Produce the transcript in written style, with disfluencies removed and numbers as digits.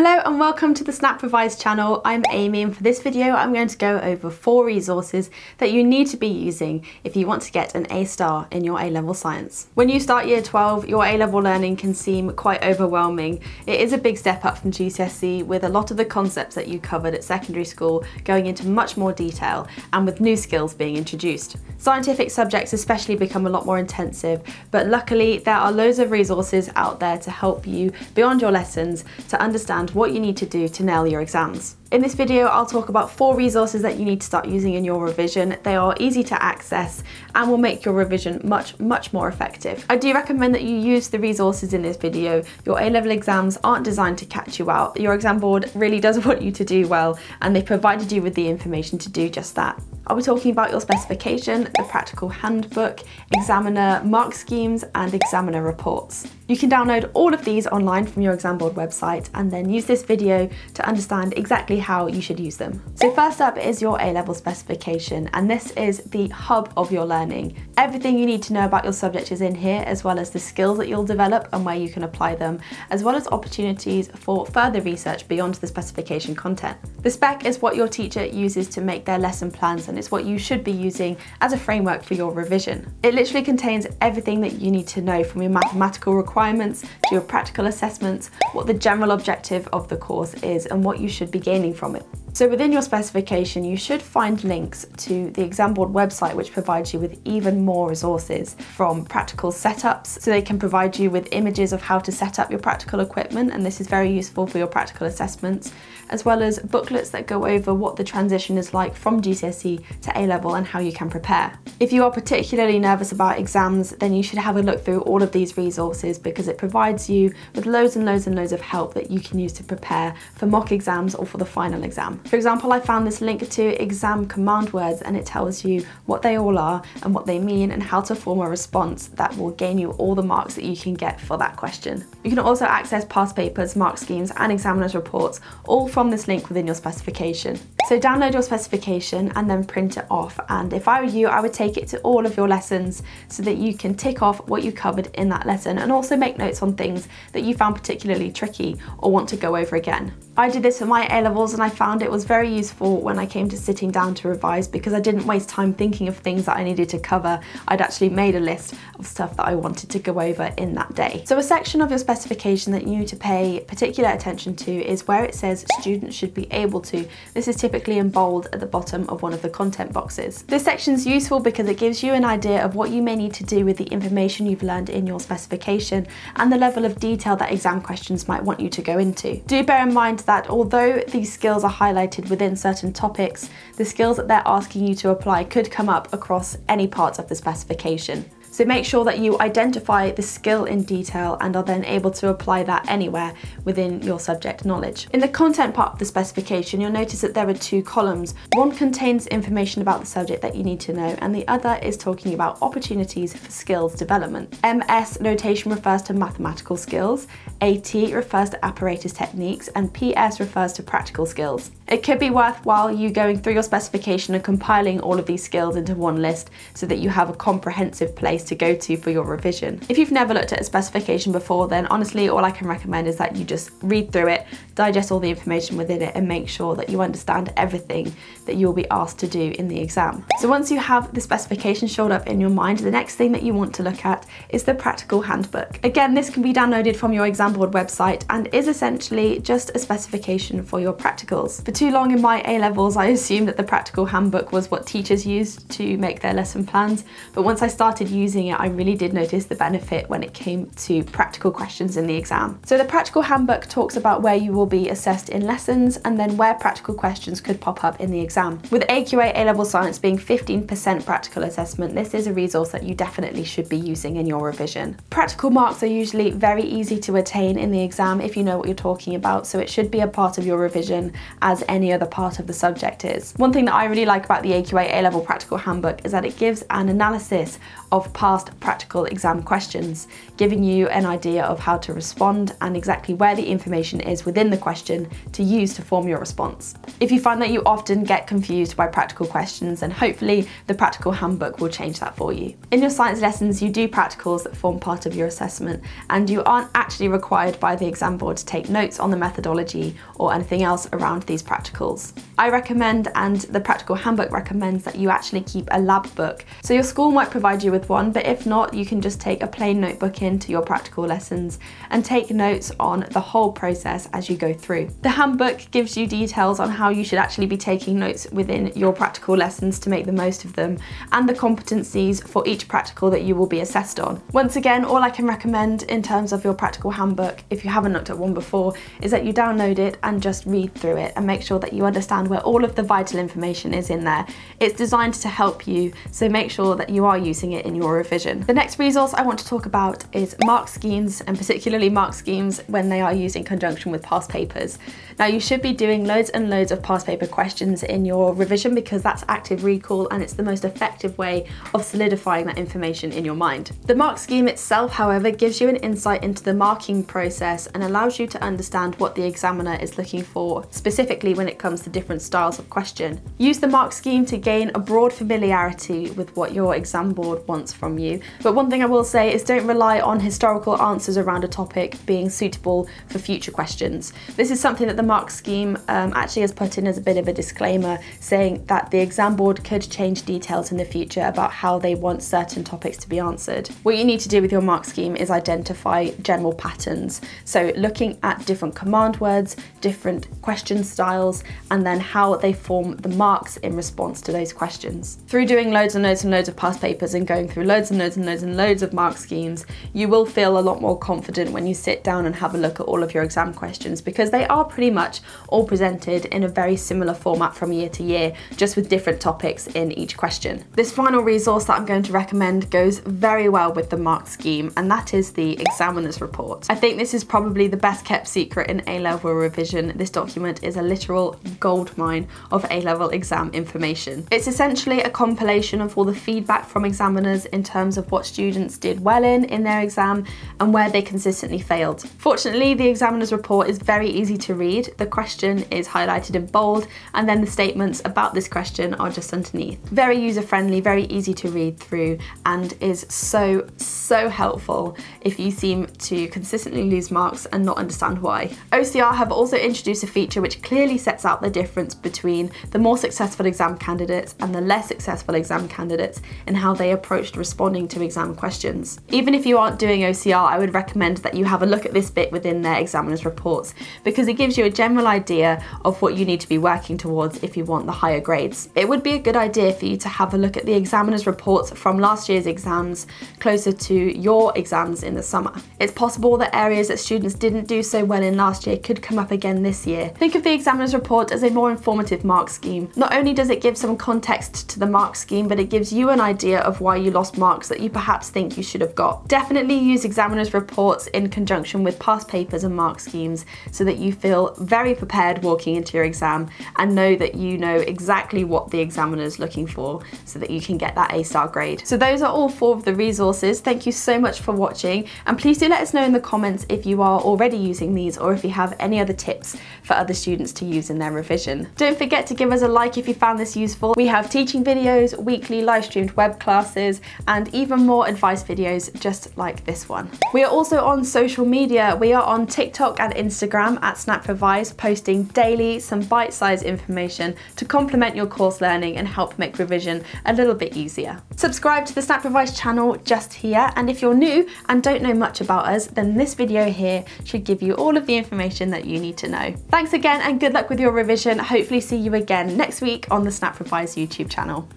Hello and welcome to the SnapRevise channel. I'm Amy, and for this video I'm going to go over 4 resources that you need to be using if you want to get an A-star in your A-Level science. When you start year 12, your A-Level learning can seem quite overwhelming. It is a big step up from GCSE, with a lot of the concepts that you covered at secondary school going into much more detail and with new skills being introduced. Scientific subjects especially become a lot more intensive, but luckily there are loads of resources out there to help you beyond your lessons to understand what you need to do to nail your exams. In this video, I'll talk about 4 resources that you need to start using in your revision. They are easy to access and will make your revision much, much more effective. I do recommend that you use the resources in this video. Your A-level exams aren't designed to catch you out. Your exam board really does want you to do well, and they provided you with the information to do just that. I'll be talking about your specification, the practical handbook, examiner mark schemes, and examiner reports. You can download all of these online from your exam board website and then use this video to understand exactly how you should use them. So first up is your A-level specification, and this is the hub of your learning. Everything you need to know about your subject is in here, as well as the skills that you'll develop and where you can apply them, as well as opportunities for further research beyond the specification content. The spec is what your teacher uses to make their lesson plans, and it's what you should be using as a framework for your revision. It literally contains everything that you need to know, from your mathematical requirements to your practical assessments, what the general objective of the course is, and what you should be gaining from it. So within your specification, you should find links to the exam board website, which provides you with even more resources, from practical setups, so they can provide you with images of how to set up your practical equipment, and this is very useful for your practical assessments, as well as booklets that go over what the transition is like from GCSE to A-level and how you can prepare. If you are particularly nervous about exams, then you should have a look through all of these resources, because it provides you with loads and loads and loads of help that you can use to prepare for mock exams or for the final exam. For example, I found this link to exam command words, and it tells you what they all are and what they mean and how to form a response that will gain you all the marks that you can get for that question. You can also access past papers, mark schemes, and examiner's reports, all from this link within your specification. So download your specification and then print it off, and if I were you, I would take it to all of your lessons so that you can tick off what you covered in that lesson, and also make notes on things that you found particularly tricky or want to go over again. I did this for my A-levels, and I found it was very useful when I came to sitting down to revise, because I didn't waste time thinking of things that I needed to cover. I'd actually made a list of stuff that I wanted to go over in that day. So a section of your specification that you need to pay particular attention to is where it says students should be able to. This is typically in bold at the bottom of one of the content boxes. This section is useful because it gives you an idea of what you may need to do with the information you've learned in your specification and the level of detail that exam questions might want you to go into. Do bear in mind that although these skills are highlighted within certain topics, the skills that they're asking you to apply could come up across any part of the specification. So make sure that you identify the skill in detail and are then able to apply that anywhere within your subject knowledge. In the content part of the specification, you'll notice that there are 2 columns. One contains information about the subject that you need to know, and the other is talking about opportunities for skills development. MS notation refers to mathematical skills, AT refers to apparatus techniques, and PS refers to practical skills. It could be worthwhile you going through your specification and compiling all of these skills into one list so that you have a comprehensive place to go to for your revision. If you've never looked at a specification before, then honestly all I can recommend is that you just read through it, digest all the information within it, and make sure that you understand everything that you'll be asked to do in the exam. So once you have the specification shored up in your mind, the next thing that you want to look at is the practical handbook. Again, this can be downloaded from your exam board website and is essentially just a specification for your practicals. For too long in my A-levels, I assumed that the practical handbook was what teachers used to make their lesson plans, but once I started using it, I really did notice the benefit when it came to practical questions in the exam. So the practical handbook talks about where you will be assessed in lessons and then where practical questions could pop up in the exam. With AQA A-level science being 15% practical assessment, this is a resource that you definitely should be using in your revision. Practical marks are usually very easy to attain in the exam if you know what you're talking about, so it should be a part of your revision as any other part of the subject is. One thing that I really like about the AQA A-level practical handbook is that it gives an analysis of past past practical exam questions, giving you an idea of how to respond and exactly where the information is within the question to use to form your response. If you find that you often get confused by practical questions, then hopefully the practical handbook will change that for you. In your science lessons, you do practicals that form part of your assessment, and you aren't actually required by the exam board to take notes on the methodology or anything else around these practicals. I recommend, and the practical handbook recommends, that you actually keep a lab book. So your school might provide you with one, but if not, you can just take a plain notebook into your practical lessons and take notes on the whole process as you go through. The handbook gives you details on how you should actually be taking notes within your practical lessons to make the most of them, and the competencies for each practical that you will be assessed on. Once again, all I can recommend in terms of your practical handbook, if you haven't looked at one before, is that you download it and just read through it and make sure that you understand where all of the vital information is in there. It's designed to help you, so make sure that you are using it in your revision. The next resource I want to talk about is mark schemes, and particularly mark schemes when they are used in conjunction with past papers. Now, you should be doing loads and loads of past paper questions in your revision because that's active recall and it's the most effective way of solidifying that information in your mind. The mark scheme itself, however, gives you an insight into the marking process and allows you to understand what the examiner is looking for, specifically when it comes to different styles of question. Use the mark scheme to gain a broad familiarity with what your exam board wants from you. But one thing I will say is don't rely on historical answers around a topic being suitable for future questions. This is something that the mark scheme actually has put in as a bit of a disclaimer, saying that the exam board could change details in the future about how they want certain topics to be answered. What you need to do with your mark scheme is identify general patterns. So looking at different command words, different question styles, and then how they form the marks in response to those questions. Through doing loads and loads and loads of past papers and going through loads and loads and loads and loads of mark schemes, you will feel a lot more confident when you sit down and have a look at all of your exam questions, because they are pretty much all presented in a very similar format from year to year, just with different topics in each question. This final resource that I'm going to recommend goes very well with the mark scheme, and that is the examiner's report. I think this is probably the best kept secret in A-Level revision. This document is a literal goldmine of A-Level exam information. It's essentially a compilation of all the feedback from examiners in terms of what students did well in their exam and where they consistently failed. Fortunately, the examiner's report is very easy to read. The question is highlighted in bold, and then the statements about this question are just underneath. Very user-friendly, very easy to read through, and is so helpful if you seem to consistently lose marks and not understand why. OCR have also introduced a feature which clearly sets out the difference between the more successful exam candidates and the less successful exam candidates and how they approached responding to exam questions. Even if you aren't doing OCR, I would recommend that you have a look at this bit within their examiner's reports, because it gives you a general idea of what you need to be working towards if you want the higher grades. It would be a good idea for you to have a look at the examiner's reports from last year's exams closer to your exams in the summer. It's possible that areas that students didn't do so well in last year could come up again this year. Think of the examiner's report as a more informative mark scheme. Not only does it give some context to the mark scheme, but it gives you an idea of why you lost marks that you perhaps think you should have got. Definitely use examiner's reports in conjunction with past papers and mark schemes so that you feel very prepared walking into your exam and know that you know exactly what the examiner is looking for so that you can get that A-star grade. So those are all four of the resources. Thank you so much for watching, and please do let us know in the comments if you are already using these or if you have any other tips for other students to use in their revision. Don't forget to give us a like if you found this useful. We have teaching videos, weekly live streamed web classes, and even more advice videos just like this one. We are also on social media. We are on TikTok and Instagram at SnapRevise, posting daily some bite-sized information to complement your course learning and help make revision a little bit easier. Subscribe to the SnapRevise channel just here, and if you're new and don't know much about us, then this video here should give you all of the information that you need to know. Thanks again and good luck with your revision. Hopefully see you again next week on the SnapRevise YouTube channel.